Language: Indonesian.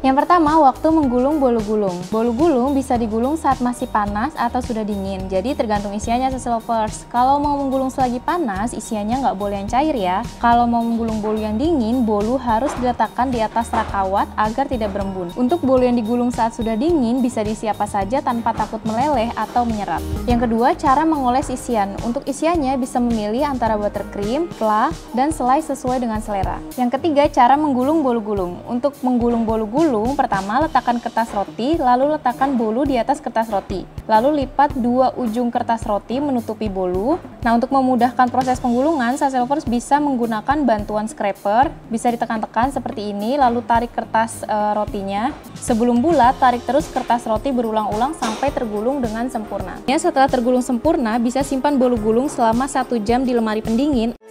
Yang pertama, waktu menggulung bolu gulung. Bolu gulung bisa digulung saat masih panas atau sudah dingin, jadi tergantung isiannya Seslovers. Kalau mau menggulung selagi panas, isiannya nggak boleh yang cair ya. Kalau mau menggulung bolu yang dingin, bolu harus diletakkan di atas rak kawat agar tidak berembun. Untuk bolu yang digulung saat sudah dingin, bisa diisi apa saja tanpa takut meleleh atau menyerap. Yang kedua, cara mengoles isian. Untuk isiannya bisa memilih antara buttercream, fla, dan selai sesuai dengan selera. Yang ketiga, cara menggulung bolu gulung. Untuk menggulung bolu gulung, pertama letakkan kertas roti, lalu letakkan bolu di atas kertas roti. Lalu lipat dua ujung kertas roti menutupi bolu. Nah, untuk memudahkan proses penggulungan, Seslovers bisa menggunakan bantuan scraper. Bisa ditekan-tekan seperti ini, lalu tarik kertas rotinya. Sebelum bulat, tarik terus kertas roti berulang-ulang sampai tergulung dengan sempurna. Setelah tergulung sempurna, bisa simpan bolu gulung selama 1 jam di lemari pendingin.